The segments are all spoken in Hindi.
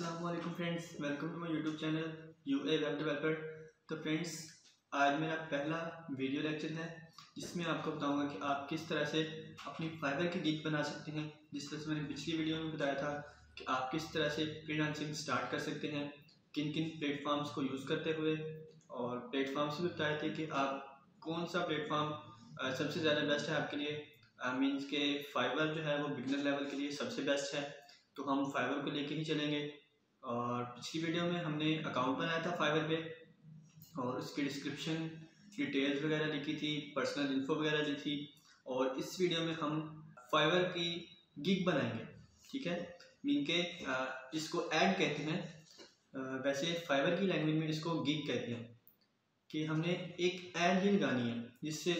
अस्सलामुअलैकुम friends, welcome to my YouTube channel UA web developer. तो फ्रेंड्स, आज मेरा पहला वीडियो लेक्चर है जिसमें आपको बताऊंगा कि आप किस तरह से अपनी फाइबर की गिग बना सकते हैं। जिस तरह से मैंने पिछली वीडियो में बताया था कि आप किस तरह से फ्रीलांसिंग स्टार्ट कर सकते हैं, किन किन प्लेटफॉर्म्स को यूज़ करते हुए, और प्लेटफॉर्म्स भी बताए थे कि आप कौन सा प्लेटफॉर्म सबसे ज़्यादा बेस्ट है आपके लिए। मीन्स के फाइबर जो है वो बिगनर लेवल के लिए सबसे बेस्ट है, तो हम फाइबर को लेके ही चलेंगे। और पिछली वीडियो में हमने अकाउंट बनाया था फाइबर पे, और उसके डिस्क्रिप्शन डिटेल्स वगैरह लिखी थी, पर्सनल इन्फो वगैरह दी थी, और इस वीडियो में हम फाइबर की गिग बनाएंगे। ठीक है, मीन के इसको ऐड कहते हैं, वैसे फाइबर की लैंग्वेज में इसको गिग कहते हैं, कि हमने एक ऐड ही लगानी है जिससे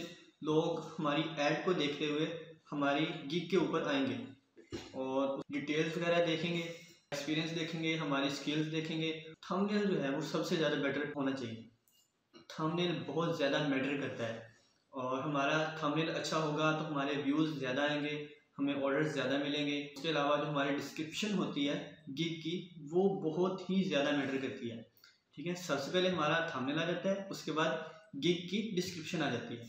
लोग हमारी ऐड को देखते हुए हमारी गिग के ऊपर आएंगे और डिटेल्स वगैरह देखेंगे, एक्सपीरियंस देखेंगे, हमारी स्किल्स देखेंगे। थंबनेल जो है वो सबसे ज़्यादा बेटर होना चाहिए। थंबनेल बहुत ज़्यादा मैटर करता है, और हमारा थंबनेल अच्छा होगा तो हमारे व्यूज़ ज़्यादा आएंगे, हमें ऑर्डर्स ज़्यादा मिलेंगे। इसके अलावा जो हमारी डिस्क्रिप्शन होती है गिग की, वो बहुत ही ज़्यादा मैटर करती है। ठीक है, सबसे पहले हमारा थंबनेल आ जाता है, उसके बाद गिग की डिस्क्रिप्शन आ जाती है।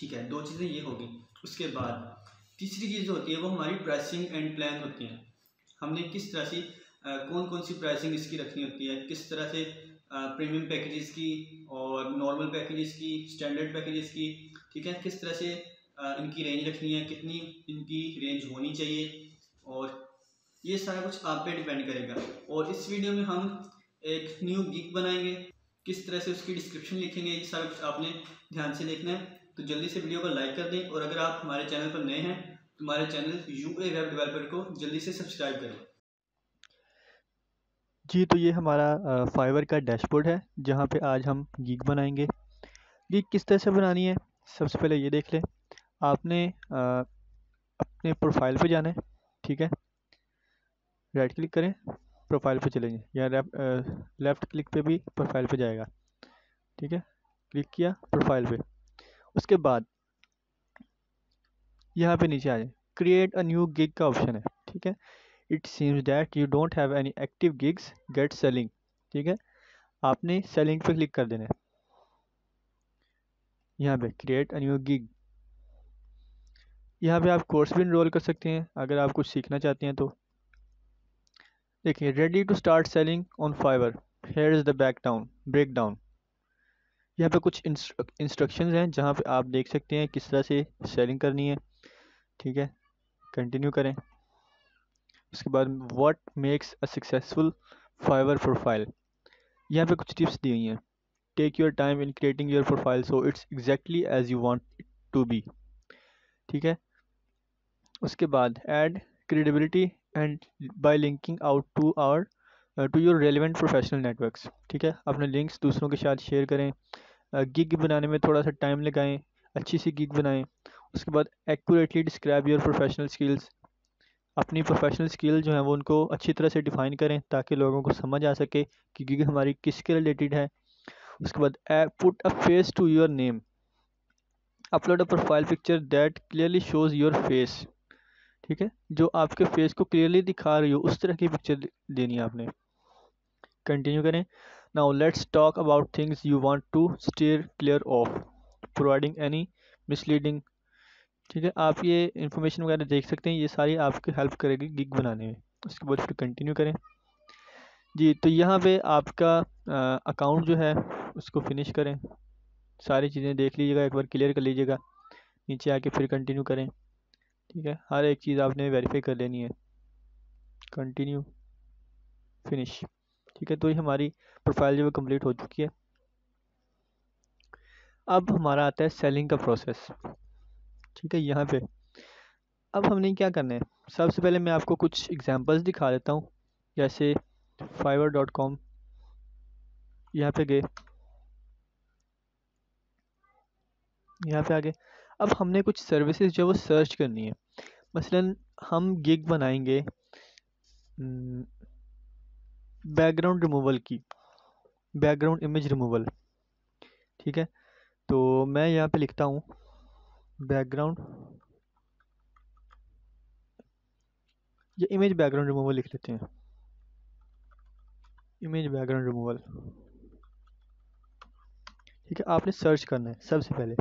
ठीक है, दो चीज़ें ये होगी। उसके बाद तीसरी चीज़ होती है वो हमारी प्राइसिंग एंड प्लान होती है। हमने किस तरह से कौन कौन सी प्राइसिंग इसकी रखनी होती है, किस तरह से प्रीमियम पैकेजेस की और नॉर्मल पैकेजेस की, स्टैंडर्ड पैकेजेस की, ठीक है, किस तरह से इनकी रेंज रखनी है, कितनी इनकी रेंज होनी चाहिए, और ये सारा कुछ आप पे डिपेंड करेगा। और इस वीडियो में हम एक न्यू गिग बनाएंगे, किस तरह से उसकी डिस्क्रिप्शन लिखेंगे, ये सारा कुछ आपने ध्यान से देखना है। तो जल्दी से वीडियो को लाइक कर दें, और अगर आप हमारे चैनल पर नए हैं तो हमारे चैनल यूए वेब डेवलपर को जल्दी से सब्सक्राइब करें। जी, तो ये हमारा फाइवर का डैशबोर्ड है जहाँ पे आज हम गिग बनाएंगे। गिग किस तरह से बनानी है, सबसे पहले ये देख लें। आपने अपने प्रोफाइल पे जाना है, ठीक है, राइट क्लिक करें, प्रोफाइल पे चलेंगे, या लेफ़्ट क्लिक पे भी प्रोफाइल पे जाएगा। ठीक है, क्लिक किया प्रोफाइल पे, उसके बाद यहाँ पे नीचे आ जाए, क्रिएट अ न्यू गिग का ऑप्शन है। ठीक है, it seems that you don't have any active gigs, get selling. ठीक है, आपने सेलिंग पे क्लिक कर देना है। यहाँ पे क्रिएट अ न्यू गिग, यहाँ पे आप कोर्स भी इनरोल कर सकते हैं अगर आप कुछ सीखना चाहते हैं तो। देखिए, ready to start selling on Fiverr, here is the breakdown. यहाँ पे कुछ इंस्ट्रक्शंस हैं जहाँ पे आप देख सकते हैं किस तरह से सेलिंग करनी है। ठीक है, कंटिन्यू करें। उसके बाद what makes a successful Fiverr profile, यहाँ पे कुछ टिप्स दी हुई हैं। Take your time in creating your profile so it's exactly as you want it to be. ठीक है, उसके बाद add credibility and by linking out to your relevant professional networks. ठीक है, अपने लिंक्स दूसरों के साथ शेयर करें। गिग बनाने में थोड़ा सा टाइम लगाएं, अच्छी सी गिग बनाएं। उसके बाद accurately describe your professional skills, अपनी प्रोफेशनल स्किल जो है वो उनको अच्छी तरह से डिफ़ाइन करें ताकि लोगों को समझ आ सके कि गिग हमारी किसके रिलेटेड है। उसके बाद put a face to your name, upload a profile picture that clearly shows your face. ठीक है, जो आपके फेस को क्लियरली दिखा रही हो उस तरह की पिक्चर देनी है आपने। कंटिन्यू करें। Now let's talk about things you want to steer clear of, providing any misleading. ठीक है, आप ये इन्फॉर्मेशन वगैरह देख सकते हैं, ये सारी आपकी हेल्प करेगी गिग बनाने में। उसके बाद फिर कंटिन्यू करें। जी, तो यहाँ पे आपका अकाउंट जो है उसको फिनिश करें, सारी चीज़ें देख लीजिएगा, एक बार क्लियर कर लीजिएगा, नीचे आके फिर कंटिन्यू करें। ठीक है, हर एक चीज़ आपने वेरीफाई कर लेनी है। Continue, finish. ठीक है, तो ये हमारी प्रोफाइल जो है कम्प्लीट हो चुकी है। अब हमारा आता है सेलिंग का प्रोसेस। ठीक है, यहाँ पे अब हमने क्या करना है, सबसे पहले मैं आपको कुछ एग्जांपल्स दिखा देता हूँ। जैसे fiverr.com, यहाँ पे गए, यहाँ पे आ गए। अब हमने कुछ सर्विसेज जो है वो सर्च करनी है। मसलन हम गिग बनाएंगे बैकग्राउंड रिमूवल की, बैकग्राउंड इमेज रिमूवल। ठीक है, तो मैं यहाँ पे लिखता हूँ बैकग्राउंड, ये इमेज बैकग्राउंड रिमूवल लिख लेते हैं। इमेज बैकग्राउंड रिमूवल, ठीक है। आपने सर्च करना है सबसे पहले,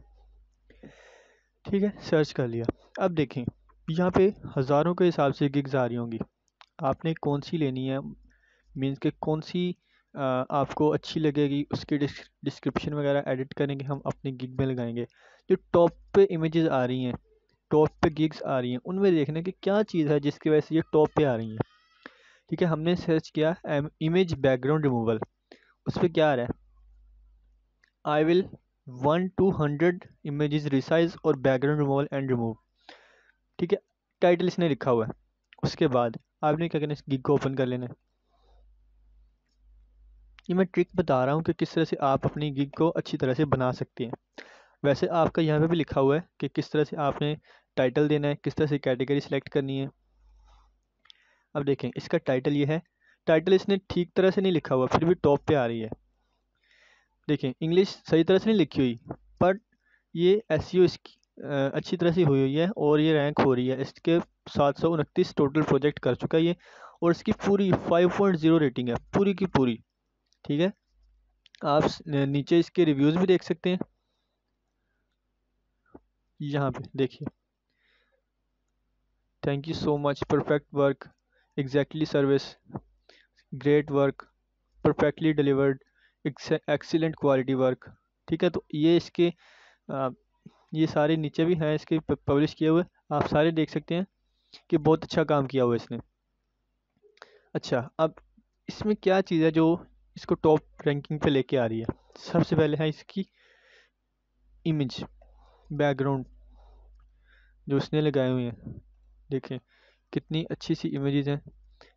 ठीक है, सर्च कर लिया। अब देखें यहाँ पे हज़ारों के हिसाब से गिग्स आ रही होंगी, आपने कौन सी लेनी है, मीन्स के कौन सी आपको अच्छी लगेगी, उसकी डिस्क्रिप्शन वगैरह एडिट करेंगे, हम अपने गिग में लगाएंगे। जो टॉप पे इमेजेस आ रही हैं, टॉप पे गिग्स आ रही हैं, उनमें देखना कि क्या चीज़ है जिसकी वजह से ये टॉप पे आ रही हैं, ठीक है। हमने सर्च किया इमेज बैकग्राउंड रिमूवल, उस पर क्या आ रहा है, I will 1 to 100 images resize और बैकग्राउंड रिमूवल एंड रिमूव, ठीक है, टाइटल इसने लिखा हुआ है। उसके बाद आपने क्या करना है, इस गिग को ओपन कर लेना है। ये मैं ट्रिक बता रहा हूँ कि किस तरह से आप अपनी गिग को अच्छी तरह से बना सकते हैं। वैसे आपका यहाँ पे भी लिखा हुआ है कि किस तरह से आपने टाइटल देना है, किस तरह से कैटेगरी सिलेक्ट करनी है। अब देखें इसका टाइटल ये है, टाइटल इसने ठीक तरह से नहीं लिखा हुआ, फिर भी टॉप पे आ रही है। देखें इंग्लिश सही तरह से नहीं लिखी हुई, बट ये SEO इसकी अच्छी तरह से हुई हुई है और ये रैंक हो रही है। इसके 729 टोटल प्रोजेक्ट कर चुका है ये, और इसकी पूरी 5.0 रेटिंग है, पूरी की पूरी, ठीक है। आप नीचे इसके रिव्यूज़ भी देख सकते हैं, यहाँ पे देखिए, thank you so much, perfect work, exactly service, great work, perfectly delivered, excellent quality work, ठीक है। तो ये इसके ये सारे नीचे भी हैं इसके पब्लिश किए हुए, आप सारे देख सकते हैं कि बहुत अच्छा काम किया हुआ इसने। अच्छा, अब इसमें क्या चीज़ है जो इसको टॉप रैंकिंग पे लेके आ रही है। सबसे पहले है इसकी इमेज बैकग्राउंड जो उसने लगाए हुए हैं। देखें कितनी अच्छी सी इमेजेस हैं,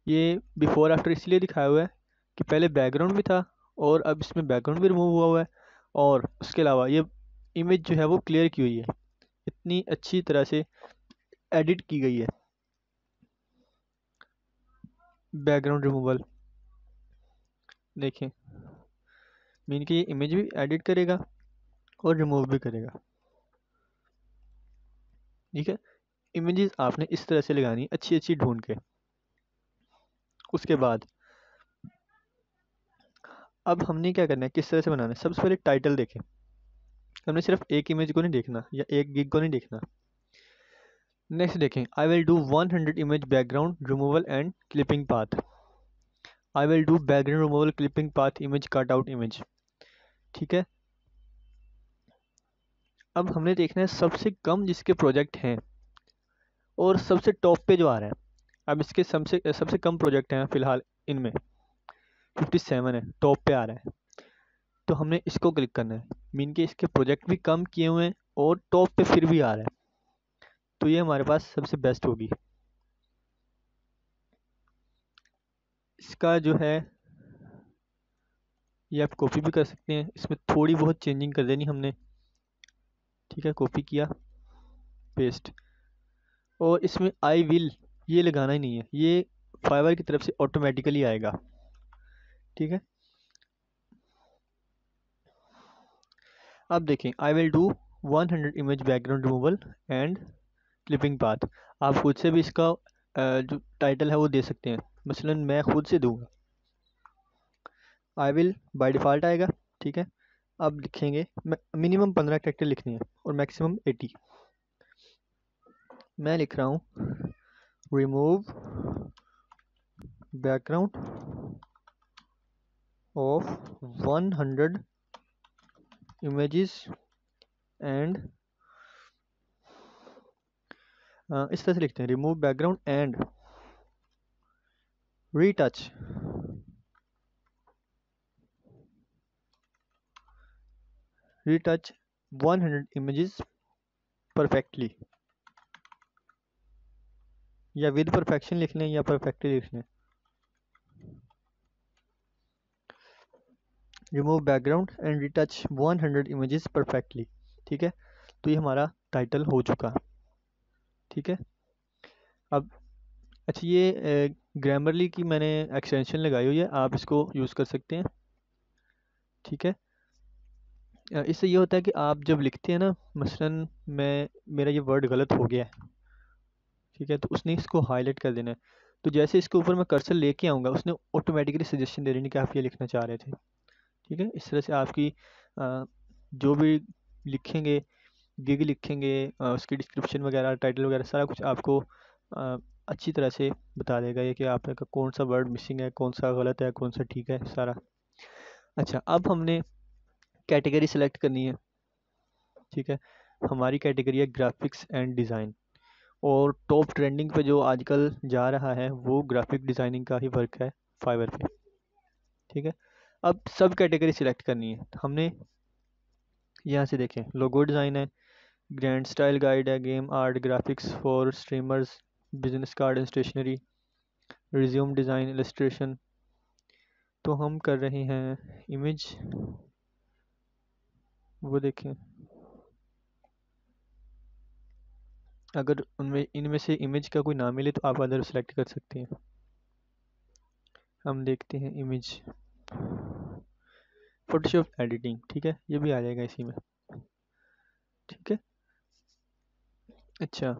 ये बिफ़ोर आफ्टर इसलिए दिखाया हुआ है कि पहले बैकग्राउंड भी था और अब इसमें बैकग्राउंड भी रिमूव हुआ हुआ है, और उसके अलावा ये इमेज जो है वो क्लियर की हुई है, इतनी अच्छी तरह से एडिट की गई है। बैकग्राउंड रिमूवल देखें, मीन कि ये इमेज भी एडिट करेगा और रिमूव भी करेगा, ठीक है। इमेजेस आपने इस तरह से लगानी है, अच्छी अच्छी ढूंढ के। उसके बाद अब हमने क्या करना है, किस तरह से बनाना है। सबसे पहले टाइटल देखें, हमने सिर्फ एक इमेज को नहीं देखना या एक गिग को नहीं देखना। नेक्स्ट देखें, I will do 100 image background removal and clipping path, I will do background removal clipping path image cut out image, ठीक है। अब हमने देखना है सबसे कम जिसके प्रोजेक्ट हैं और सबसे टॉप पे जो आ रहा है। अब इसके सबसे कम प्रोजेक्ट हैं फ़िलहाल, इनमें 57 है, टॉप पे आ रहा है, तो हमने इसको क्लिक करना है। मीन कि इसके प्रोजेक्ट भी कम किए हुए हैं और टॉप पे फिर भी आ रहा है, तो ये हमारे पास सबसे बेस्ट होगी। इसका जो है ये आप कॉपी भी कर सकते हैं, इसमें थोड़ी बहुत चेंजिंग कर देनी हमने, ठीक है। कॉपी किया, पेस्ट, और इसमें आई विल ये लगाना ही नहीं है, ये फाइवर की तरफ से ऑटोमेटिकली आएगा, ठीक है। अब देखें, I will do 100 image background removal and clipping path. आप खुद से भी इसका जो टाइटल है वो दे सकते हैं, मसलन मैं खुद से दूंगा, आई विल बाय डिफ़ॉल्ट आएगा, ठीक है। अब लिखेंगे मिनिमम 15 कैरेक्टर लिखनी है और मैक्सिमम 80। मैं लिख रहा हूँ remove background of 100 images and इस तरह से लिखते हैं, remove background and retouch, retouch 100 images perfectly, या विद परफेक्शन लिख लें या परफेक्टली लिख लें। Remove background and retouch 100 images perfectly, ठीक है। तो ये हमारा टाइटल हो चुका, ठीक है। अब अच्छा, ये ग्रामरली की मैंने एक्सटेंशन लगाई हुई है, आप इसको यूज़ कर सकते हैं, ठीक है। इससे ये होता है कि आप जब लिखते हैं ना, मसलन मैं मेरा ये वर्ड गलत हो गया है, ठीक है, तो उसने इसको हाईलाइट कर देना है। तो जैसे इसके ऊपर मैं कर्सर लेके आऊँगा उसने ऑटोमेटिकली सजेशन दे रही है कि आप ये लिखना चाह रहे थे। ठीक है, इस तरह से आपकी जो भी लिखेंगे, गिग लिखेंगे, उसकी डिस्क्रिप्शन वगैरह, टाइटल वगैरह सारा कुछ आपको अच्छी तरह से बता देगा ये कि आपका कौन सा वर्ड मिसिंग है, कौन सा गलत है, कौन सा ठीक है सारा। अच्छा, अब हमने कैटेगरी सेलेक्ट करनी है। ठीक है, हमारी कैटेगरी है ग्राफिक्स एंड डिज़ाइन और टॉप ट्रेंडिंग पे जो आजकल जा रहा है वो ग्राफिक डिज़ाइनिंग का ही वर्क है फाइवर पे। ठीक है, अब सब कैटेगरी सिलेक्ट करनी है हमने। यहाँ से देखें, लोगो डिज़ाइन है, ग्रैंड स्टाइल गाइड है, game art, graphics for streamers, business card and stationery, resume design, illustration. तो हम कर रहे हैं इमेज, वो देखें अगर उनमें इनमें से इमेज का कोई ना मिले तो आप अदर सेलेक्ट कर सकते हैं। हम देखते हैं इमेज, फोटोशॉप एडिटिंग। ठीक है, ये भी आ जाएगा इसी में। ठीक है, अच्छा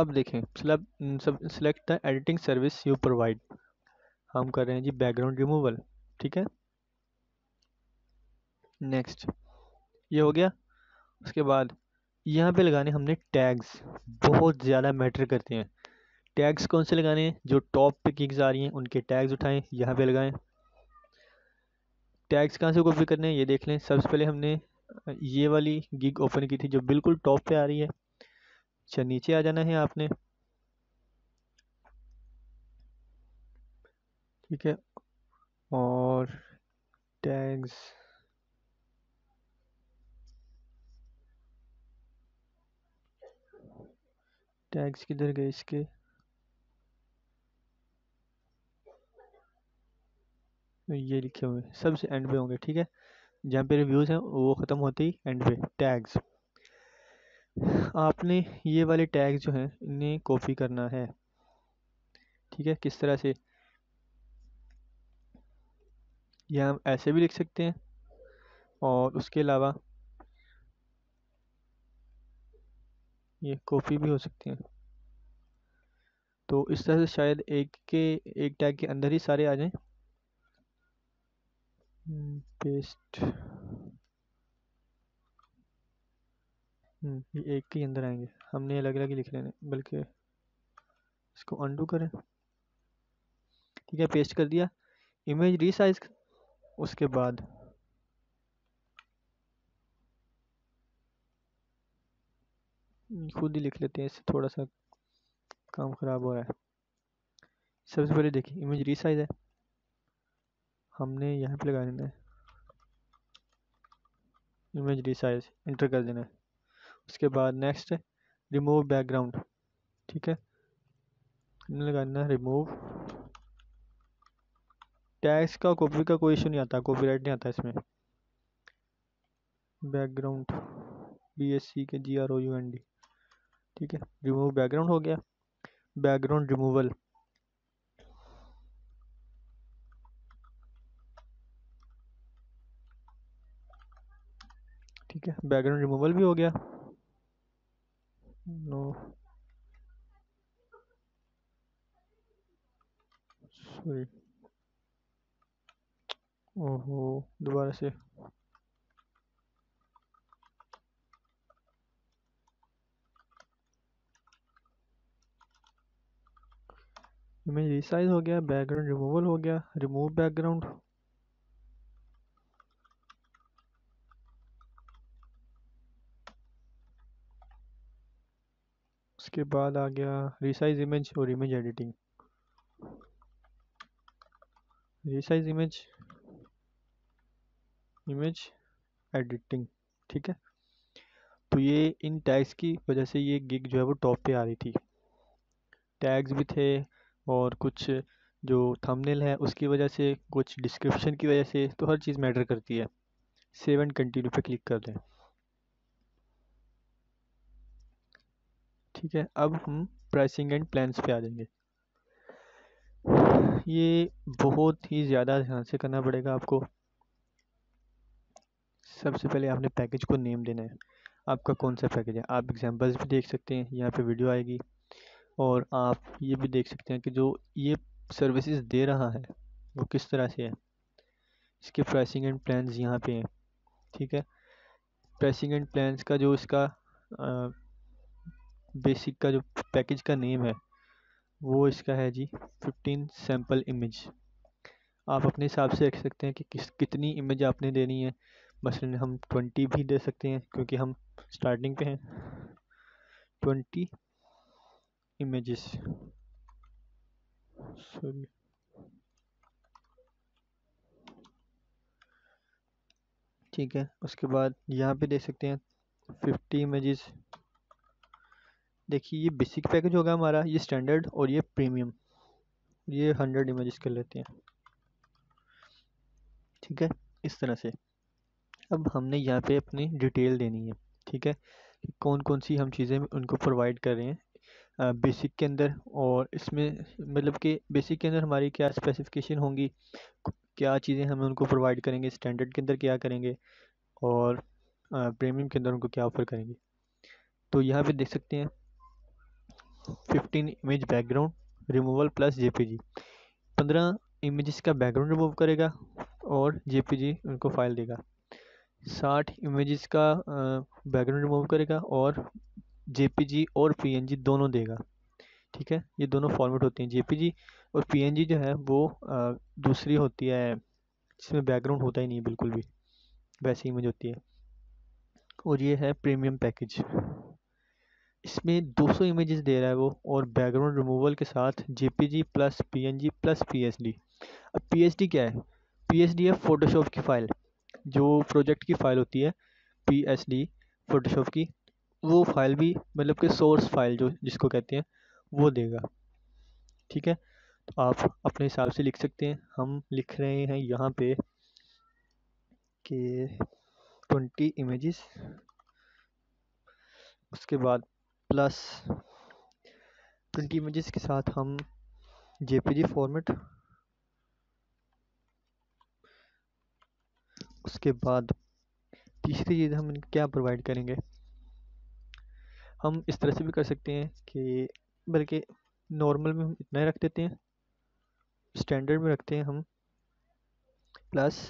अब देखें select the editing service you provide. हम कर रहे हैं जी बैकग्राउंड रिमूवल। ठीक है, नेक्स्ट ये हो गया। उसके बाद यहाँ पे लगाने हमने टैग्स, बहुत ज़्यादा मैटर करते हैं। टैग्स कौन से लगाने हैं, जो टॉप पे गिग्स आ रही हैं उनके टैग्स उठाएं, यहाँ पे लगाएं। टैग्स कहाँ से कॉपी करने हैं ये देख लें। सबसे पहले हमने ये वाली गिग ओपन की थी जो बिल्कुल टॉप पे आ रही है। अच्छा, नीचे आ जाना है आपने। ठीक है, और टैग्स किधर गए इसके, ये लिखे हुए सबसे एंड पे होंगे। ठीक है, जहाँ पे रिव्यूज़ हैं वो ख़त्म होते ही एंड पे टैग्स। आपने ये वाले टैग्स जो हैं इन्हें कॉपी करना है। ठीक है, किस तरह से, यह हम ऐसे भी लिख सकते हैं और उसके अलावा ये कॉपी भी हो सकती हैं। तो इस तरह से शायद एक टैग के अंदर ही सारे आ जाएं। पेस्ट, ये एक के अंदर आएंगे। हमने अलग अलग ही लिख लेने, बल्कि इसको अंडू करें। ठीक है, पेस्ट कर दिया। इमेज रिसाइज, उसके बाद खुद ही लिख लेते हैं, इससे थोड़ा सा काम ख़राब हो रहा है। सबसे पहले देखिए इमेज रिसाइज है, हमने यहाँ पे लगा देना है इमेज रिसाइज, इंटर कर देना है। उसके बाद नेक्स्ट है रिमूव बैकग्राउंड। ठीक है, हमने लगा देना है रिमूव। टैग्स का कॉपी का कोई इशू नहीं आता, कॉपीराइट नहीं आता इसमें। बैकग्राउंड BSC के GROUND। ठीक है, रिमूव बैकग्राउंड हो गया। बैकग्राउंड रिमूवल, ठीक है, बैकग्राउंड रिमूवल भी हो गया। नो सॉरी, ओहो दोबारा से, इमेज रिसाइज हो गया, बैकग्राउंड रिमूवल हो गया, रिमूव बैकग्राउंड। उसके बाद आ गया रिसाइज इमेज और image editing. Resize image, image editing. ठीक है, तो ये इन टैग्स की वजह से ये गिग जो है वो टॉप पे आ रही थी। टैग्स भी थे और कुछ जो थंबनेल है उसकी वजह से, कुछ डिस्क्रिप्शन की वजह से, तो हर चीज़ मैटर करती है। सेव एंड कंटिन्यू पे क्लिक कर दें। ठीक है, अब हम प्राइसिंग एंड प्लान्स पे आ जाएंगे। ये बहुत ही ज़्यादा ध्यान से करना पड़ेगा आपको। सबसे पहले आपने पैकेज को नेम देना है, आपका कौन सा पैकेज है। आप एग्जांपल्स भी देख सकते हैं, यहाँ पे वीडियो आएगी और आप ये भी देख सकते हैं कि जो ये सर्विसेज दे रहा है वो किस तरह से है, इसके प्राइसिंग एंड प्लान्स यहाँ पे हैं। ठीक है, प्राइसिंग एंड प्लान्स का जो इसका बेसिक का जो पैकेज का नेम है वो इसका है जी 15 सैम्पल इमेज। आप अपने हिसाब से रख सकते हैं कि कितनी इमेज आपने देनी है। मसलन हम 20 भी दे सकते हैं क्योंकि हम स्टार्टिंग पे हैं। 20 इमेजेस, सॉरी ठीक है। उसके बाद यहाँ पे देख सकते हैं 50 इमेजेस। देखिए ये बेसिक पैकेज होगा हमारा, ये स्टैंडर्ड और ये प्रीमियम। ये 100 इमेजेस कर लेते हैं। ठीक है, इस तरह से अब हमने यहाँ पे अपनी डिटेल देनी है। ठीक है, कौन कौन सी हम चीज़ें उनको प्रोवाइड कर रहे हैं बेसिक के अंदर, और इसमें मतलब कि बेसिक के अंदर हमारी क्या स्पेसिफिकेशन होंगी, क्या चीज़ें हमें उनको प्रोवाइड करेंगे, स्टैंडर्ड के अंदर क्या करेंगे और प्रीमियम के अंदर उनको क्या ऑफर करेंगे। तो यहाँ पे देख सकते हैं 15 image background removal plus JPG. 15 images का बैकग्राउंड रिमूव करेगा और जेपीजी उनको फाइल देगा। 60 इमेजेस का बैकग्राउंड रिमूव करेगा और जेपीजी और पीएनजी दोनों देगा। ठीक है, ये दोनों फॉर्मेट होते हैं। जेपीजी और पीएनजी जो है वो दूसरी होती है जिसमें बैकग्राउंड होता ही नहीं, बिल्कुल भी वैसी इमेज होती है। और ये है प्रीमियम पैकेज, इसमें 200 इमेजेस दे रहा है वो और बैकग्राउंड रिमूवल के साथ JPG plus PNG plus PSD. अब पीएसडी क्या है? पीएसडी है फोटोशॉप की फ़ाइल, जो प्रोजेक्ट की फ़ाइल होती है पीएसडी फोटोशॉप की, वो फ़ाइल भी मतलब कि सोर्स फाइल जो जिसको कहते हैं वो देगा। ठीक है, तो आप अपने हिसाब से लिख सकते हैं। हम लिख रहे हैं यहाँ पे कि 20 इमेजेस, उसके बाद प्लस 20 इमेजेस के साथ हम जेपीजी फॉर्मेट, उसके बाद तीसरी चीज़ हम क्या प्रोवाइड करेंगे। हम इस तरह से भी कर सकते हैं कि बल्कि नॉर्मल में हम इतना ही रख देते हैं, स्टैंडर्ड में रखते हैं हम प्लस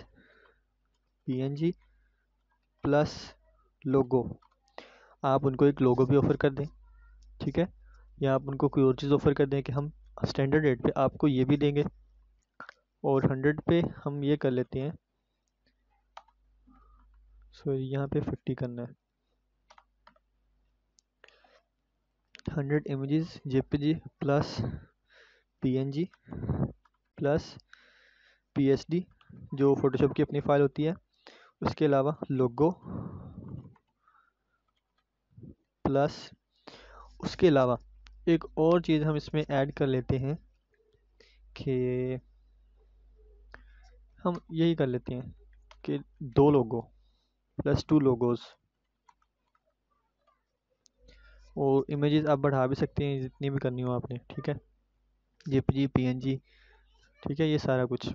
पीएनजी प्लस लोगो। आप उनको एक लोगो भी ऑफ़र कर दें। ठीक है, या आप उनको कोई और चीज़ ऑफ़र कर दें कि हम स्टैंडर्ड रेट पे आपको ये भी देंगे और 100 पे हम ये कर लेते हैं। सो यहाँ पे 50 करना है। 100 images JPG plus PNG plus PSD जो फोटोशॉप की अपनी फ़ाइल होती है, उसके अलावा लोगो प्लस, उसके अलावा एक और चीज़ हम इसमें ऐड कर लेते हैं कि हम यही कर लेते हैं कि 2 लोगो प्लस 2 लोगोज़। और इमेजेस आप बढ़ा भी सकते हैं जितनी भी करनी हो आपने। ठीक है, जेपीजी पीएनजी, ठीक है, ये सारा कुछ।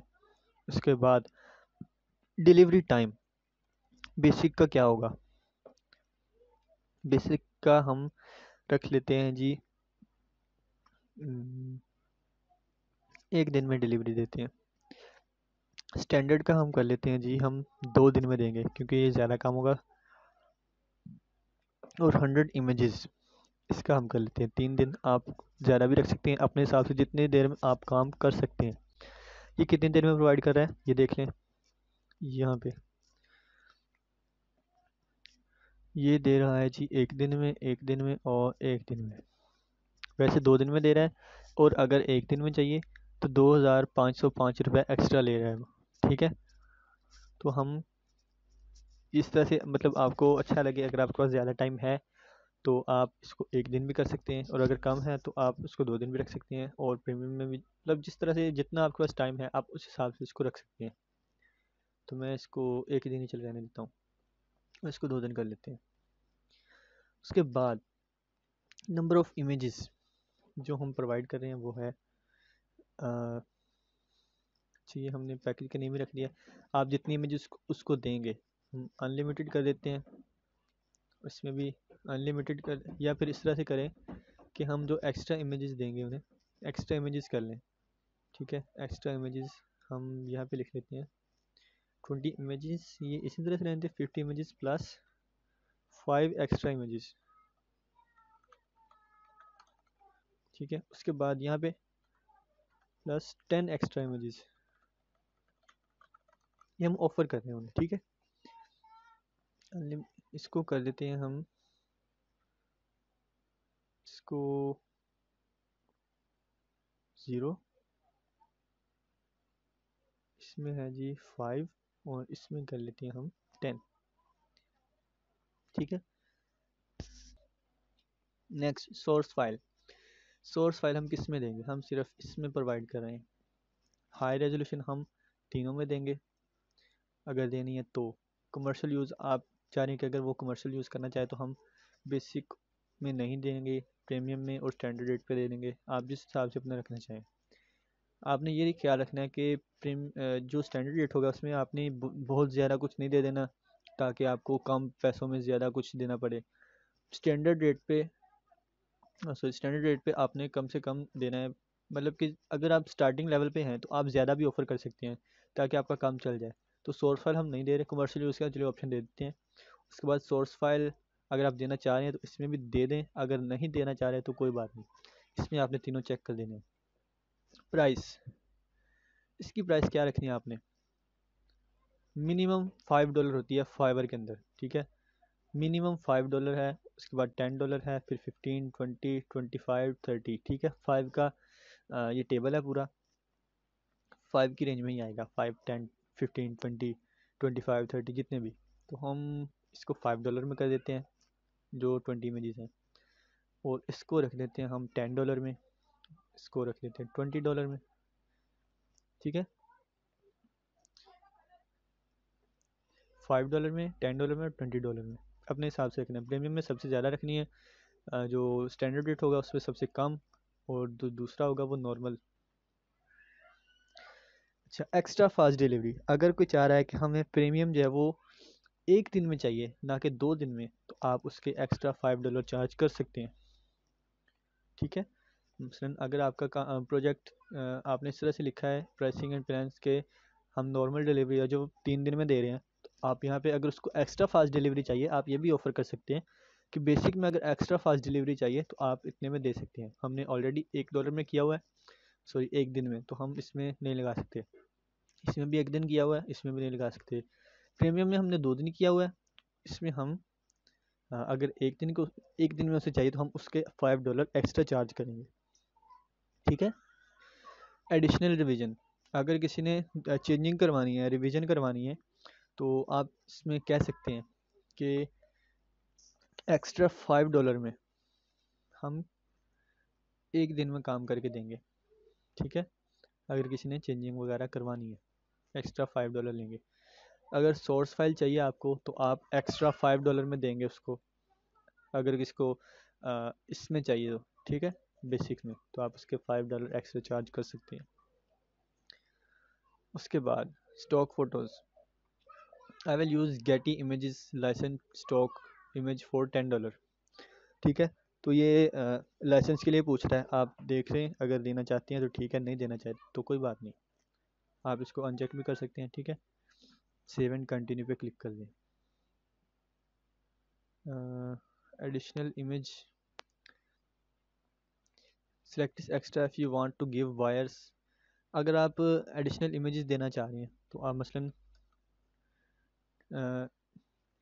उसके बाद डिलीवरी टाइम बेसिक का क्या होगा? बेसिक का हम रख लेते हैं जी 1 दिन में डिलीवरी देते हैं। स्टैंडर्ड का हम कर लेते हैं जी, हम 2 दिन में देंगे क्योंकि ये ज़्यादा काम होगा। और 100 इमेजेस इसका हम कर लेते हैं 3 दिन। आप ज़्यादा भी रख सकते हैं अपने हिसाब से, जितनी देर में आप काम कर सकते हैं। ये कितनी देर में प्रोवाइड कर रहा है ये देख लें। यहाँ पे ये दे रहा है जी 1 दिन में और 1 दिन में। वैसे 2 दिन में दे रहा है और अगर 1 दिन में चाहिए तो 2505 रुपये एक्स्ट्रा ले रहा है। ठीक है, तो हम इस तरह से मतलब आपको अच्छा लगे। अगर आपके पास ज़्यादा टाइम है तो आप इसको 1 दिन भी कर सकते हैं, और अगर कम है तो आप इसको 2 दिन भी रख सकते हैं और प्रीमियम में भी। मतलब जिस तरह से जितना आपके पास टाइम है आप उस हिसाब से इसको रख सकते हैं। तो मैं इसको 1 दिन ही चले जाने देता हूँ, इसको 2 दिन कर लेते हैं। उसके बाद नंबर ऑफ़ इमेजेस जो हम प्रोवाइड कर रहे हैं वो है चाहिए, हमने पैकेज के नेम ही रख दिया। आप जितनी इमेजेस उसको देंगे हम अनलिमिटेड कर देते हैं, इसमें भी अनलिमिटेड कर, या फिर इस तरह से करें कि हम जो एक्स्ट्रा इमेजेस देंगे उन्हें एक्स्ट्रा इमेजेस कर लें। ठीक है, एक्स्ट्रा इमेजेस हम यहाँ पे लिख लेते हैं 20 इमेजेस। ये इसी तरह से रहते हैं 50 इमेजेस प्लस 5 एक्स्ट्रा इमेजेस। ठीक है, उसके बाद यहाँ पे प्लस 10 एक्स्ट्रा इमेजेस ये हम ऑफ़र कर रहे हैं उन्हें। ठीक है, इसको कर देते हैं हम, इसको 0, इसमें है जी 5 और इसमें कर लेते हैं हम 10। ठीक है, next source file. Source file हम किस में देंगे, हम सिर्फ इसमें प्रोवाइड कर रहे हैं। हाई रेजोल्यूशन हम तीनों में देंगे अगर देनी है तो। कमर्शियल यूज़ आप चाह रहे हैं कि अगर वो कमर्शियल यूज़ करना चाहे तो हम बेसिक में नहीं देंगे, प्रीमियम में और स्टैंडर्ड रेट पे दे देंगे। आप जिस हिसाब से अपना रखना चाहें, आपने ये ख्याल रखना है कि जो स्टैंडर्ड रेट होगा उसमें आपने बहुत ज़्यादा कुछ नहीं दे देना ताकि आपको कम पैसों में ज़्यादा कुछ देना पड़े। स्टैंडर्ड रेट पे आपने कम से कम देना है, मतलब कि अगर आप स्टार्टिंग लेवल पे हैं तो आप ज़्यादा भी ऑफ़र कर सकते हैं ताकि आपका काम चल जाए। तो सोर्स फाइल हम नहीं दे रहे, कमर्शियल यूज़ का चलिए ऑप्शन दे देते हैं। उसके बाद सोर्स फाइल अगर आप देना चाह रहे हैं तो इसमें भी दे दें, अगर नहीं देना चाह रहे हैं तो कोई बात नहीं, इसमें आपने तीनों चेक कर देने हैं। प्राइस, इसकी प्राइस क्या रखनी है आपने, मिनिमम $5 होती है फाइवर के अंदर। ठीक है, मिनिमम $5 है, उसके बाद $10 है, फिर 15, 20, 25, 30। ठीक है, 5 का ये टेबल है पूरा, 5 की रेंज में ही आएगा, 5, 10, 15, 20, 25, 30 जितने भी। तो हम इसको $5 में कर देते हैं जो 20 इमेजेस हैं, और इसको रख लेते हैं हम $10 में, इसको रख लेते हैं $20 में। ठीक है, $5 में, $10 में और $20 में अपने हिसाब से रखना है। प्रीमियम में सबसे ज़्यादा रखनी है, जो स्टैंडर्ड रेट होगा उस पर सबसे कम, और दूसरा होगा वो नॉर्मल। अच्छा, एक्स्ट्रा फास्ट डिलीवरी, अगर कोई चाह रहा है कि हमें प्रीमियम जो है वो एक दिन में चाहिए ना कि 2 दिन में, तो आप उसके एक्स्ट्रा $5 चार्ज कर सकते हैं। ठीक है, मसलन अगर आपका प्रोजेक्ट आपने इस तरह से लिखा है प्राइसिंग एंड प्लान्स के हम नॉर्मल डिलीवरी है जो 3 दिन में दे रहे हैं, तो आप यहाँ पे अगर उसको एक्स्ट्रा फास्ट डिलीवरी चाहिए आप ये भी ऑफ़र कर सकते हैं कि बेसिक में अगर एक्स्ट्रा फास्ट डिलीवरी चाहिए तो आप इतने में दे सकते हैं। हमने ऑलरेडी $1 में किया हुआ है, सॉरी 1 दिन में, तो हम इसमें नहीं लगा सकते। इसमें भी 1 दिन किया हुआ है, इसमें भी नहीं लगा सकते। प्रीमियम में हमने 2 दिन किया हुआ है, इसमें हम अगर 1 दिन को 1 दिन में उसे चाहिए तो हम उसके $5 एक्स्ट्रा चार्ज करेंगे। ठीक है, एडिशनल रिवीजन, अगर किसी ने चेंजिंग करवानी है, रिवीजन करवानी है, तो आप इसमें कह सकते हैं कि एक्स्ट्रा $5 में हम 1 दिन में काम करके देंगे। ठीक है, अगर किसी ने चेंजिंग वगैरह करवानी है एक्स्ट्रा $5 लेंगे। अगर सोर्स फाइल चाहिए आपको तो आप एक्स्ट्रा $5 में देंगे उसको, अगर किसको इसमें चाहिए तो। ठीक है, बेसिक में तो आप उसके $5 एक्स्ट्रा चार्ज कर सकते हैं। उसके बाद stock photos, I will use Getty images license stock image for $10। ठीक है, तो ये लाइसेंस के लिए पूछ रहा है, आप देख रहे हैं अगर देना चाहते हैं तो ठीक है, नहीं देना चाहते तो कोई बात नहीं, आप इसको अनचेक भी कर सकते हैं। ठीक है, सेव एंड कंटिन्यू पे क्लिक कर दें। Additional image, select is extra if you want to give buyers, अगर आप एडिशनल इमेजेस देना चाह रहे हैं तो आप मसलन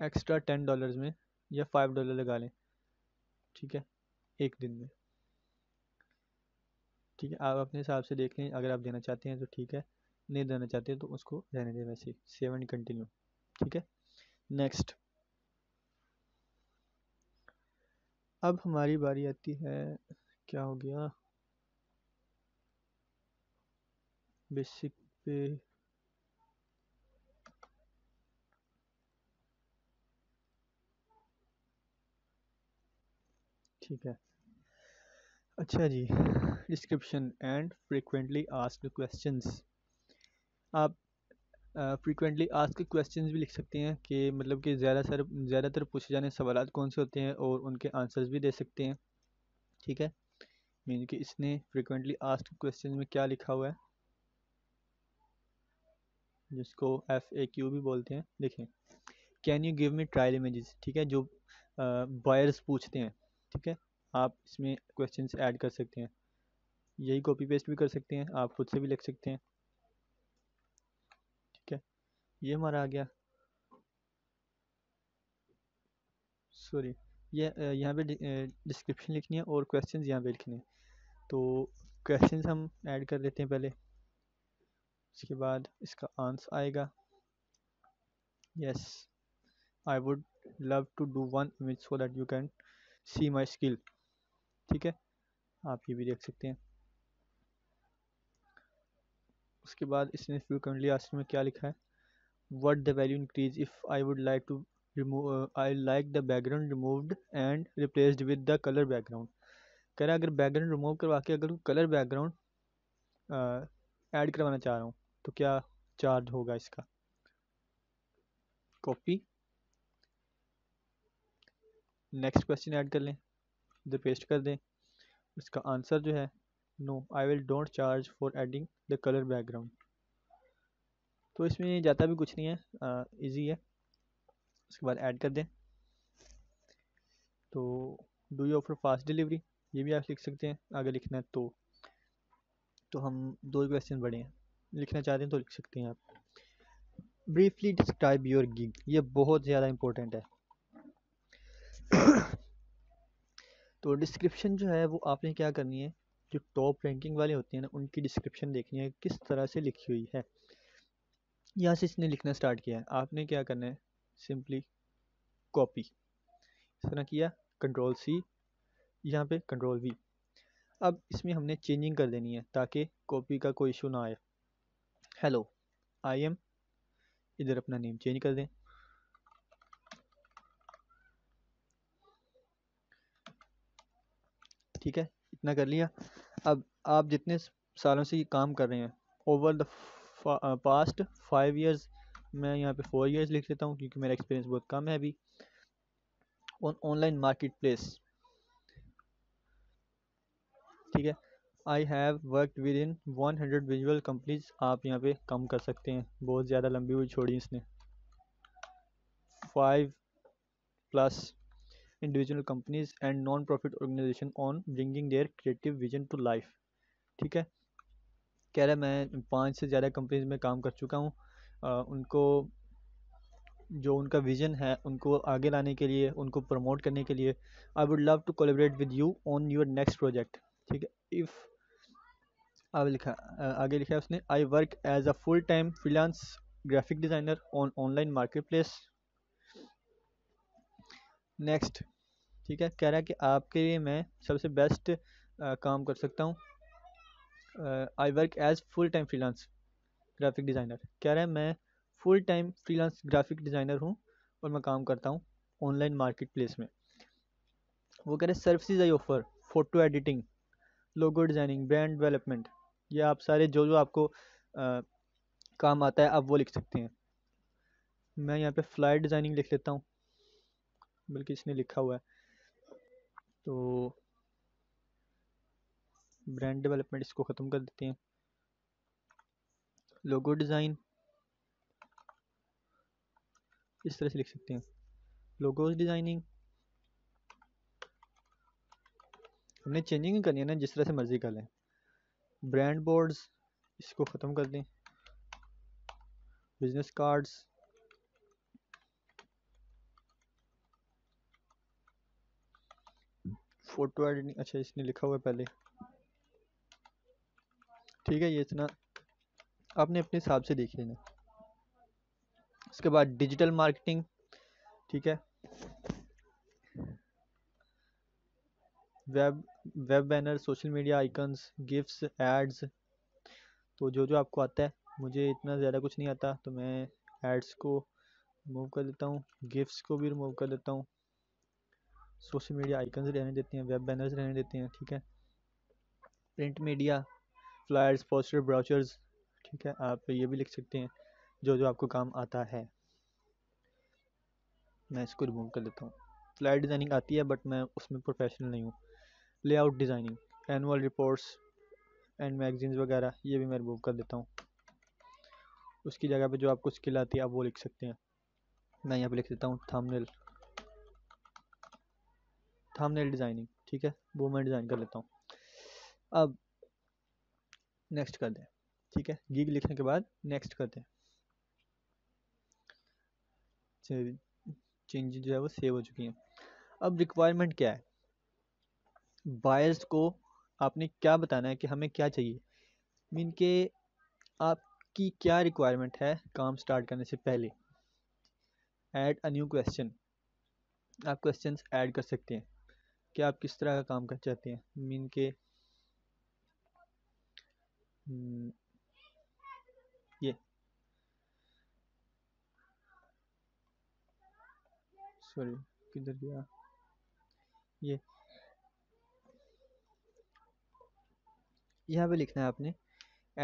एक्स्ट्रा $10 में या $5 लगा लें। ठीक है, 1 दिन में। ठीक है, आप अपने हिसाब से देख लें, अगर आप देना चाहते हैं तो ठीक है, नहीं देना चाहते तो उसको रहने दें वैसे, सेव एंड कंटिन्यू। ठीक है, नेक्स्ट। अब हमारी बारी आती है, क्या हो गया बेसिक पे, ठीक है। अच्छा जी, description and frequently asked questions, आप फ्रीक्वेंटली आस्क क्वेश्चंस भी लिख सकते हैं कि मतलब कि ज़्यादातर पूछे जाने सवाल कौन से होते हैं और उनके आंसर्स भी दे सकते हैं। ठीक है, मीन कि इसने फ्रिक्वेंटली आस्क्ड क्वेश्चन में क्या लिखा हुआ है, जिसको FAQ भी बोलते हैं। देखें, can you give me trial images, ठीक है, जो बायर्स पूछते हैं, ठीक है, आप इसमें क्वेश्चंस ऐड कर सकते हैं। यही कॉपी पेस्ट भी कर सकते हैं, आप खुद से भी लिख सकते हैं, ठीक है। ये हमारा आ गया, सॉरी, ये यहाँ पे डिस्क्रिप्शन लिखनी है और क्वेश्चंस यहाँ पे लिखने हैं। तो क्वेश्चंस हम ऐड कर देते हैं पहले, उसके बाद इसका आंसर आएगा। Yes I would love to do one image so that you can see my skill, ठीक है, आप ये भी देख सकते हैं। उसके बाद इसने फ्रीक्वेंटली आस्क्ड में क्या लिखा है, what the value increase if I would like to remove, I like the background removed and replaced with the colour background. कह रहा है अगर बैकग्राउंड रिमूव करवा के अगर कलर बैकग्राउंड ऐड करवाना चाह रहा हूँ तो क्या चार्ज होगा इसका। कॉपी, नेक्स्ट क्वेश्चन ऐड कर लें, इधर पेस्ट कर दें। इसका आंसर जो है, no I will don't charge for adding the colour background. तो इसमें ज़्यादा भी कुछ नहीं है, इजी है। उसके बाद ऐड कर दें। तो do you offer fast delivery, ये भी आप लिख सकते हैं अगर लिखना है तो। तो हम दो क्वेश्चन बढ़े हैं, लिखना चाहते हैं तो लिख सकते हैं आप। ब्रीफली डिस्क्राइब योर गिग, ये बहुत ज़्यादा इम्पोर्टेंट है। तो डिस्क्रिप्शन जो है वो आपने क्या करनी है, जो टॉप रैंकिंग वाले होते हैं ना, उनकी डिस्क्रिप्शन देखनी है किस तरह से लिखी हुई है। यहाँ से इसने लिखना स्टार्ट किया है, आपने क्या करना है, सिंपली कॉपी, इस तरह किया, कंट्रोल C, यहाँ पे कंट्रोल V। अब इसमें हमने चेंजिंग कर देनी है ताकि कॉपी का कोई इशू ना आए। हेलो आई एम, इधर अपना नेम चेंज कर दें, ठीक है, इतना कर लिया। अब आप जितने सालों से ये काम कर रहे हैं, ओवर द पास्ट 5 ईयर्स, मैं यहाँ पे 4 ईयर्स लिख लेता हूँ क्योंकि मेरा एक्सपीरियंस बहुत कम है अभी, ऑन ऑनलाइन मार्केट प्लेस, ठीक है। I have worked with in 100 visual companies, आप यहाँ पे कम कर सकते हैं, बहुत ज़्यादा लंबी हुई छोड़ी इसने। 5+ individual companies and non profit organisation on bringing their creative vision to life, ठीक है। कह रहा है मैं 5 से ज़्यादा कंपनीज में काम कर चुका हूँ, उनको जो उनका विज़न है उनको आगे लाने के लिए, उनको प्रमोट करने के लिए। I would love to collaborate with you on your next project, ठीक है। इफ़ अब लिखा, आगे लिखा है उसने, I work as a full time freelance graphic designer on online market place. Next, ठीक है, कह रहा है कि आपके लिए मैं सबसे बेस्ट काम कर सकता हूँ। I work as full time freelance graphic designer, कह रहा है मैं full time freelance graphic designer हूँ और मैं काम करता हूँ ऑनलाइन मार्केट प्लेस में। वो कह रहे services I offer, photo editing, logo designing, brand development, ये आप सारे जो जो आपको काम आता है आप वो लिख सकते हैं। मैं यहाँ पे फ्लायर डिज़ाइनिंग लिख लेता हूँ, बल्कि इसने लिखा हुआ है। तो ब्रांड डेवलपमेंट इसको ख़त्म कर देते हैं, लोगो डिज़ाइन इस तरह से लिख सकते हैं, लोगोज डिज़ाइनिंग। हमने चेंजिंग करनी है ना, जिस तरह से मर्ज़ी कर लें। ब्रांड बोर्ड्स इसको ख़त्म कर दें, बिजनेस कार्ड्स, फ़ोटो एडिटिंग, अच्छा इसने लिखा हुआ है पहले, ठीक है, ये इतना आपने अपने हिसाब से देख लेना। उसके बाद डिजिटल मार्केटिंग, ठीक है, web banner, social media icons, gifts, ads. तो जो जो आपको आता है, मुझे इतना ज़्यादा कुछ नहीं आता, तो मैं एड्स को रिमूव कर देता हूँ, गिफ्ट्स को भी रिमूव कर देता हूँ, सोशल मीडिया आइकन्स रहने देते हैं, वेब बैनर्स रहने देते हैं, ठीक है। Print media, flyers, poster, brochures, ठीक है, आप ये भी लिख सकते हैं जो जो आपको काम आता है। मैं इसको रिमूव कर लेता हूँ। फ्लायर डिज़ाइनिंग आती है बट मैं उसमें प्रोफेशनल नहीं हूँ। Layout designing, annual reports and magazines वगैरह, ये भी मैं रिमूव कर देता हूँ। उसकी जगह पे जो आपको स्किल आती है आप वो लिख सकते हैं। मैं यहाँ पे लिख देता हूँ थंबनेल डिज़ाइनिंग, ठीक है, वो मैं डिज़ाइन कर लेता हूँ। अब नेक्स्ट कर दें, ठीक है, गिग लिखने के बाद नेक्स्ट कर दें। चेंज जो है वो सेव हो चुकी हैं। अब रिक्वायरमेंट क्या है, बायर्स को आपने क्या बताना है कि हमें क्या चाहिए, मीन के आपकी क्या रिक्वायरमेंट है काम स्टार्ट करने से पहले। ऐड अ न्यू क्वेश्चन, आप क्वेश्चंस ऐड कर सकते हैं कि आप किस तरह का काम कर चाहते हैं, मीन के ये सॉरी किधर गया ये, यहाँ पे लिखना है आपने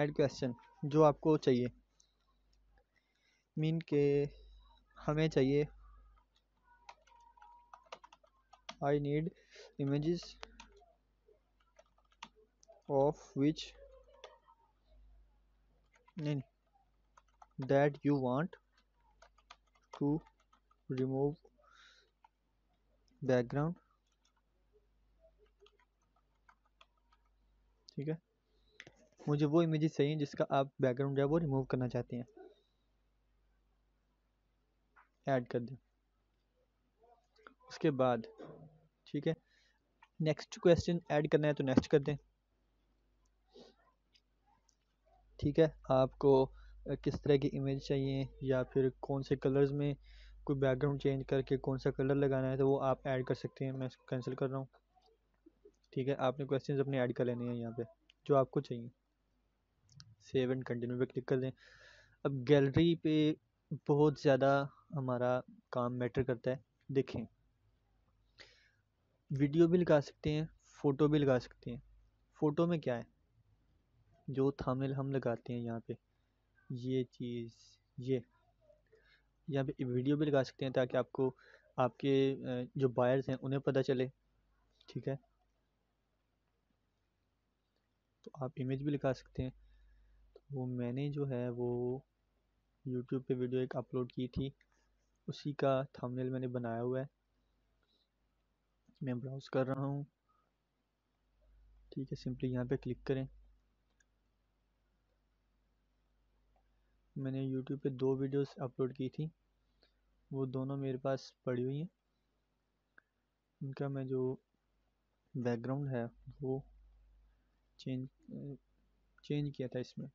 ऐड क्वेश्चन जो आपको चाहिए, मीन के हमें चाहिए I need images of which that you want to remove background, ठीक है, मुझे वो इमेजेस चाहिए जिसका आप बैकग्राउंड जो है वो रिमूव करना चाहते हैं। ऐड कर दें उसके बाद, ठीक है, नेक्स्ट क्वेश्चन ऐड करना है तो नेक्स्ट कर दें। ठीक है, आपको किस तरह की इमेज चाहिए या फिर कौन से कलर्स में कोई बैकग्राउंड चेंज करके कौन सा कलर लगाना है तो वो आप ऐड कर सकते हैं। मैं इसको कैंसिल कर रहा हूँ, ठीक है, आपने क्वेश्चंस अपने ऐड कर लेने हैं यहाँ पे जो आपको चाहिए। सेव एंड कंटिन्यू पे क्लिक कर दें। अब गैलरी पे बहुत ज़्यादा हमारा काम मैटर करता है। देखें, वीडियो भी लगा सकते हैं, फ़ोटो भी लगा सकते हैं। फ़ोटो में क्या है, जो थंबनेल हम लगाते हैं यहाँ पे, ये चीज़, ये यहाँ पे वीडियो भी लगा सकते हैं ताकि आपको आपके जो बायर्स हैं उन्हें पता चले, ठीक है, तो आप इमेज भी लगा सकते हैं। तो मैंने जो है वो YouTube पे वीडियो एक अपलोड की थी, उसी का थंबनेल मैंने बनाया हुआ है, मैं ब्राउज कर रहा हूँ, ठीक है, सिंपली यहाँ पे क्लिक करें। मैंने YouTube पे 2 वीडियोस अपलोड की थी, वो दोनों मेरे पास पड़ी हुई हैं, उनका मैं जो बैकग्राउंड है वो चेंज किया था इसमें,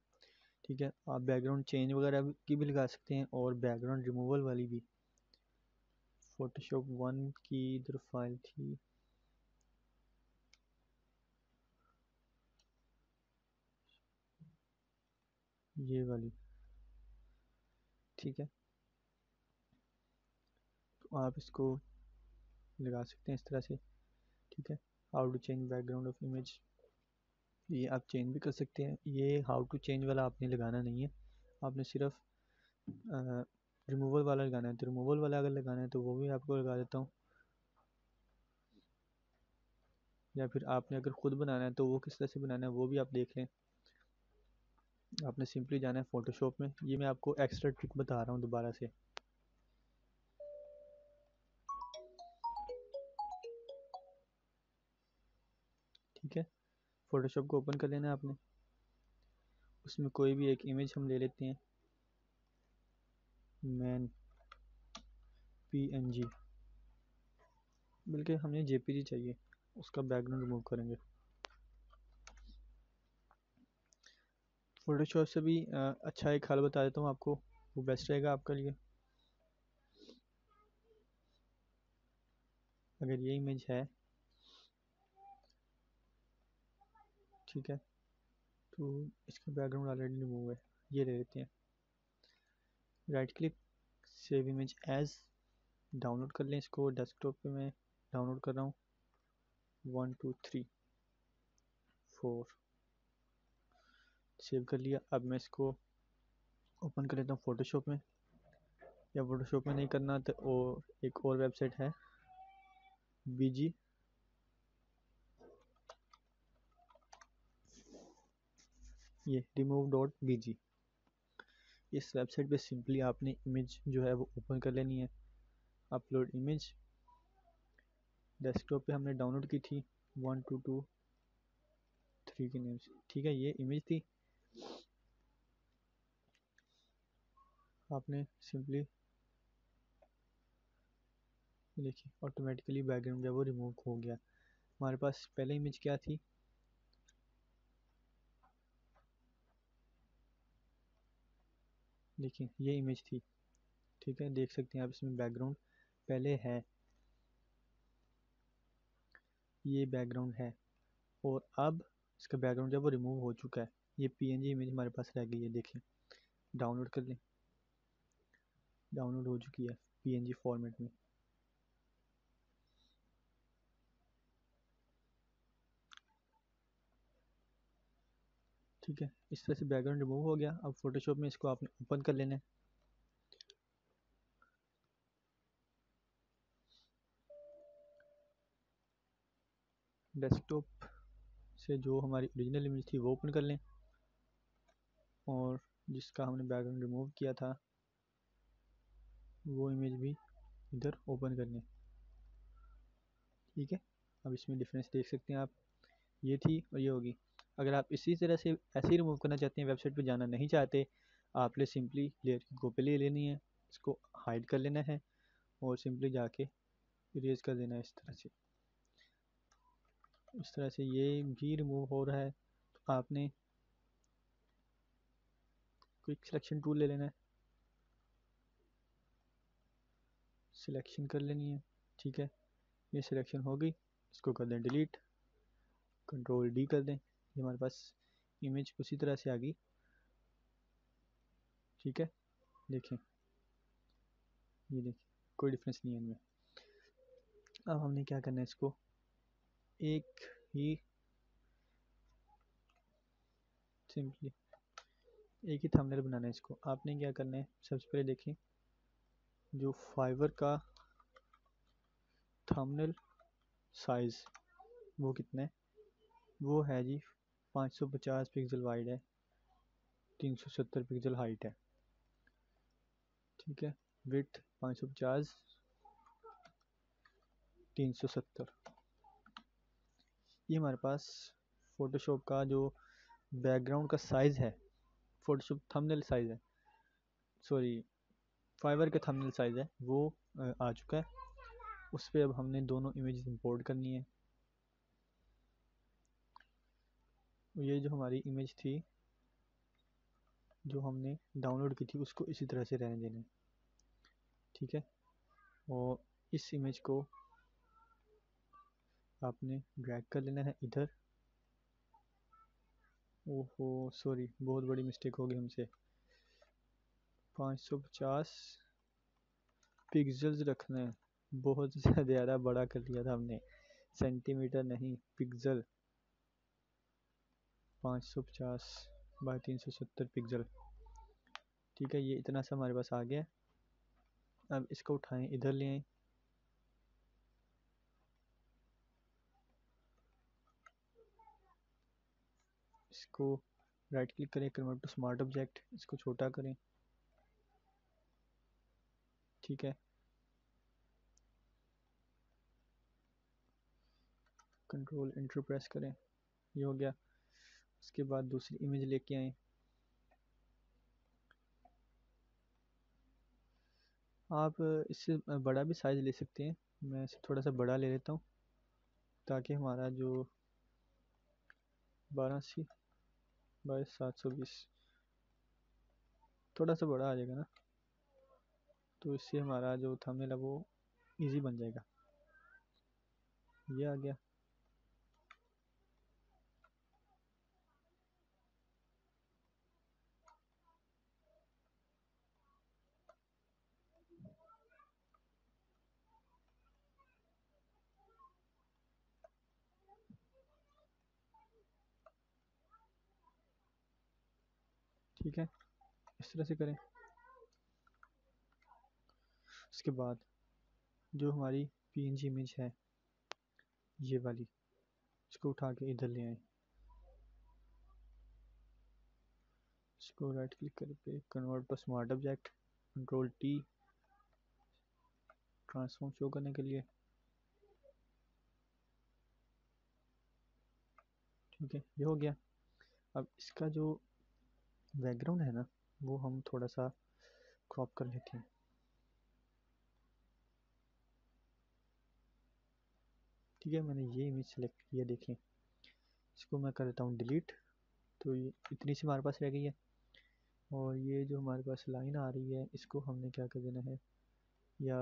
ठीक है। आप बैकग्राउंड चेंज वगैरह की भी लगा सकते हैं और बैकग्राउंड रिमूवल वाली भी। Photoshop 1 की इधर फाइल थी, ये वाली, ठीक है, तो आप इसको लगा सकते हैं इस तरह से, ठीक है। How to change background of image, ये आप चेंज भी कर सकते हैं। ये हाउ टू चेंज वाला आपने लगाना नहीं है, आपने सिर्फ रिमूवल वाला लगाना है। तो रिमूवल वाला अगर लगाना है तो वो भी आपको लगा देता हूँ, या फिर आपने अगर ख़ुद बनाना है तो वो किस तरह से बनाना है वो भी आप देख लें। आपने सिंपली जाना है फ़ोटोशॉप में, ये मैं आपको एक्स्ट्रा ट्रिक बता रहा हूँ दोबारा से, ठीक है। फ़ोटोशॉप को ओपन कर लेना है आपने, उसमें कोई भी एक इमेज हम ले लेते हैं, मैन PNG, बल्कि हमें JPG चाहिए, उसका बैकग्राउंड रिमूव करेंगे। फ़ोटोशॉप से भी अच्छा एक हाल बता देता हूँ आपको, वो बेस्ट रहेगा आपके लिए। अगर ये इमेज है, ठीक है, तो इसका बैकग्राउंड ऑलरेडी रिमूव है, ये ले लेते हैं। Right click, save image as, download कर लें इसको, डेस्कटॉप पे मैं डाउनलोड कर रहा हूँ, 1 2 3 4 सेव कर लिया। अब मैं इसको ओपन कर लेता हूँ फ़ोटोशॉप में, या फ़ोटोशॉप में नहीं करना तो और एक और वेबसाइट है BG ये remove.bg। इस वेबसाइट पे सिंपली आपने इमेज जो है वो ओपन कर लेनी है। अपलोड इमेज डेस्कटॉप पे हमने डाउनलोड की थी 1 2 2 3 के नेम से, ठीक है। ये इमेज थी, आपने सिंपली देखिए ऑटोमेटिकली बैकग्राउंड जो है वो रिमूव हो गया। हमारे पास पहले इमेज क्या थी, देखिए ये इमेज थी, ठीक है। देख सकते हैं आप इसमें बैकग्राउंड पहले है, ये बैकग्राउंड है और अब इसका बैकग्राउंड जो है वो रिमूव हो चुका है। ये पीएनजी इमेज हमारे पास रह गई है, देखिए डाउनलोड कर लें, डाउनलोड हो चुकी है पीएनजी फॉर्मेट में। ठीक है, इस तरह से बैकग्राउंड रिमूव हो गया। अब फोटोशॉप में इसको आपने ओपन कर लेना है। डेस्कटॉप से जो हमारी ओरिजिनल इमेज थी वो ओपन कर लें और जिसका हमने बैकग्राउंड रिमूव किया था वो इमेज भी इधर ओपन कर लें, ठीक है। अब इसमें डिफरेंस देख सकते हैं आप, ये थी और ये होगी। अगर आप इसी तरह से ऐसे ही रिमूव करना चाहते हैं, वेबसाइट पे जाना नहीं चाहते, आपने सिंपली लेयर की कॉपी ले लेनी है, इसको हाइड कर लेना है और सिंपली जाके इरेज कर देना है इस तरह से। इस तरह से ये भी रिमूव हो रहा है तो आपने क्विक सिलेक्शन टूल ले लेना है, सिलेक्शन कर लेनी है, ठीक है। ये सिलेक्शन हो गई, इसको कर दें डिलीट, कंट्रोल डी कर दें। ये हमारे पास इमेज उसी तरह से आ गई, ठीक है। देखें ये देखिए कोई डिफरेंस नहीं है इनमें। अब हमने क्या करना है, इसको एक ही सिंपली एक ही थंबनेल बनाना है। इसको आपने क्या करना है, सबसे पहले देखें जो फाइवर का थंबनेल साइज़ वो कितना है, वो है जी 550 पिक्सल वाइड है, 370 पिक्सल हाइट है, ठीक है। विड्थ 550, 370। ये हमारे पास फोटोशॉप का जो बैकग्राउंड का साइज़ है, फोटोशॉप थंबनेल साइज़ है, सॉरी फाइवर का थंबनेल साइज़ है, वो आ चुका है। उस पर अब हमने दोनों इमेज इंपोर्ट करनी है। ये जो हमारी इमेज थी जो हमने डाउनलोड की थी उसको इसी तरह से रहने देना है, ठीक है। और इस इमेज को आपने ड्रैग कर लेना है इधर। ओहो सॉरी, बहुत बड़ी मिस्टेक हो गई हमसे। 550 पिक्सल्स रखना है, बहुत ज़्यादा बड़ा कर लिया था हमने, सेंटीमीटर नहीं पिक्सल। 550 बाई 370 पिक्सल, ठीक है। ये इतना सा हमारे पास आ गया। अब इसको उठाएं इधर ले आएं, इसको राइट क्लिक करें, कन्वर्ट टू स्मार्ट ऑब्जेक्ट, इसको छोटा करें, ठीक है। कंट्रोल एंटर प्रेस करें, ये हो गया। उसके बाद दूसरी इमेज लेके आए। आप इससे बड़ा भी साइज ले सकते हैं, मैं इसे थोड़ा सा बड़ा ले लेता हूँ ताकि हमारा जो 1280 बाई 720 थोड़ा सा बड़ा आ जाएगा ना, तो इससे हमारा जो थंबनेल है वो इजी बन जाएगा। ये आ गया, ठीक है। इस तरह से करें। उसके बाद जो हमारी पीएनजी इमेज है ये वाली, इसको उठा के इधर ले आए, इसको राइट क्लिक करके convert to smart object, control T transform show करने के लिए। ठीक है, ये हो गया। अब इसका जो बैकग्राउंड है ना वो हम थोड़ा सा क्रॉप कर लेते हैं। ठीक है, मैंने ये इमेज सेलेक्ट किया, देखें इसको मैं कर देता हूँ डिलीट। तो ये इतनी सी हमारे पास रह गई है और ये जो हमारे पास लाइन आ रही है इसको हमने क्या कर देना है, या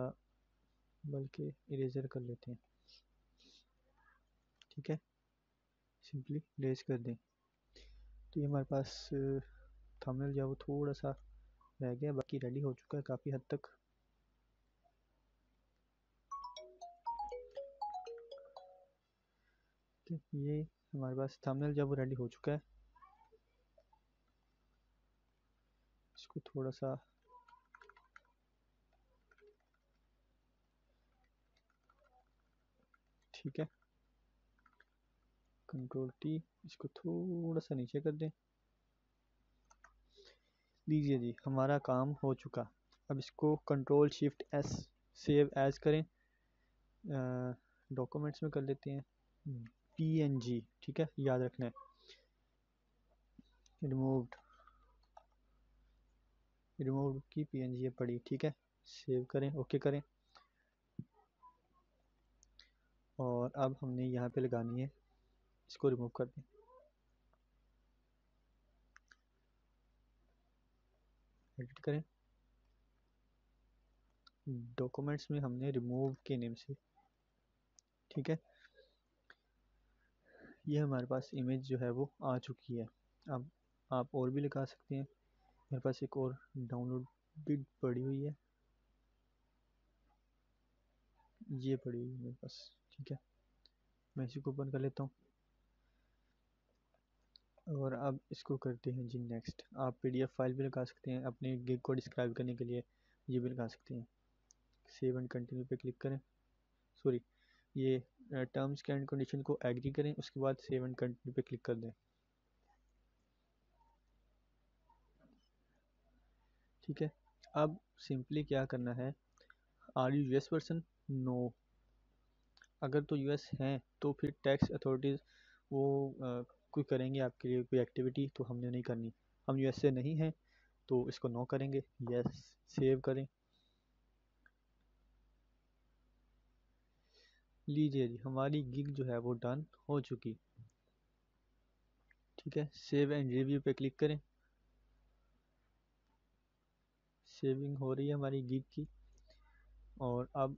बल्कि इरेजर कर लेते हैं। ठीक है, सिंपली इरेज कर दें। तो ये हमारे पास थंबनेल जो है वो थोड़ा सा रह गया, बाकी रेडी हो चुका है काफ़ी हद तक। ये हमारे पास थंबनेल जब रेडी हो चुका है, इसको थोड़ा सा ठीक है कंट्रोल टी, इसको थोड़ा सा नीचे कर दें। लीजिए जी, हमारा काम हो चुका। अब इसको control shift S save as करें, डॉक्यूमेंट्स में कर लेते हैं PNG। ठीक है, याद रखना है रिमूव्ड की PNG पड़ी। ठीक है, सेव करें, ओके करें। और अब हमने यहाँ पे लगानी है, इसको रिमूव कर दें। एडिट करें, डॉक्यूमेंट्स में हमने रिमूव के नेम से। ठीक है, ये हमारे पास इमेज जो है वो आ चुकी है। अब आप और भी लगा सकते हैं। मेरे पास एक और डाउनलोड बिट पड़ी हुई है, ये पड़ी हुई है मेरे पास। ठीक है, मैं इसी को ओपन कर लेता हूँ और अब इसको करते हैं जी नेक्स्ट। आप PDF फाइल भी लगा सकते हैं अपने गिग को डिस्क्राइब करने के लिए, ये भी लगा सकते हैं। सेव एंड कंटिन्यू पे क्लिक करें, सॉरी ये टर्म्स एंड कंडीशन को एग्री करें, उसके बाद सेव एंड कंटिन्यू पे क्लिक कर दें। ठीक है, अब सिंपली क्या करना है, are you US person, no. अगर तो US हैं तो फिर टैक्स अथॉरिटीज़ वो कोई करेंगे आपके लिए कोई एक्टिविटी, तो हमने नहीं करनी। हम US से नहीं हैं तो इसको नो करेंगे। यस, सेव करें। लीजिए जी, हमारी गिग जो है वो डन हो चुकी। ठीक है, सेव एंड रिव्यू पे क्लिक करें। सेविंग हो रही है हमारी गिग की और अब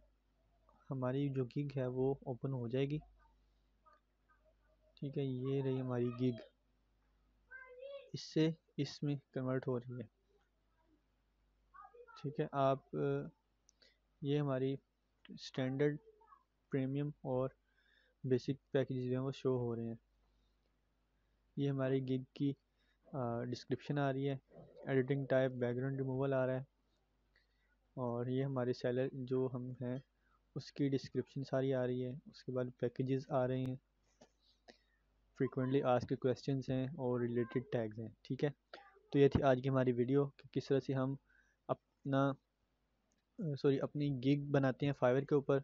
हमारी जो गिग है वो ओपन हो जाएगी। ठीक है, ये रही हमारी गिग, इससे इसमें कन्वर्ट हो रही है। ठीक है, आप ये हमारी स्टैंडर्ड, प्रीमियम और बेसिक पैकेजेस जो हैं वो शो हो रहे हैं। ये हमारी गिग की डिस्क्रिप्शन आ रही है, एडिटिंग टाइप, बैकग्राउंड रिमूवल आ रहा है और ये हमारी सैलर जो हम हैं उसकी डिस्क्रिप्शन सारी आ रही है। उसके बाद पैकेजेस आ रहे हैं, फ्रीक्वेंटली आस्क्ड क्वेश्चंस हैं और रिलेटेड टैग्स हैं। ठीक है, तो ये थी आज की हमारी वीडियो कि किस तरह से हम अपनी गिग बनाते हैं फाइवर के ऊपर,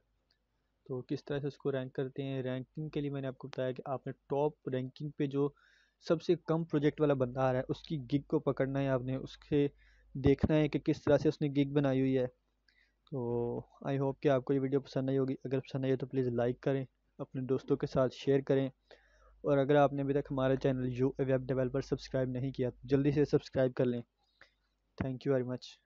तो किस तरह से उसको रैंक करते हैं। रैंकिंग के लिए मैंने आपको बताया कि आपने टॉप रैंकिंग पे जो सबसे कम प्रोजेक्ट वाला बंदा आ रहा है उसकी गिग को पकड़ना है, आपने उसके देखना है कि किस तरह से उसने गिग बनाई हुई है। तो आई होप कि आपको ये वीडियो पसंद आई होगी। अगर पसंद आई हो तो प्लीज़ लाइक करें, अपने दोस्तों के साथ शेयर करें और अगर आपने अभी तक हमारा चैनल वेब डेवलपर सब्सक्राइब नहीं किया तो जल्दी से सब्सक्राइब कर लें। Thank you very much.